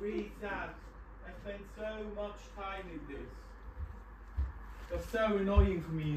really sad. I spent so much time in this. That's so annoying for me now.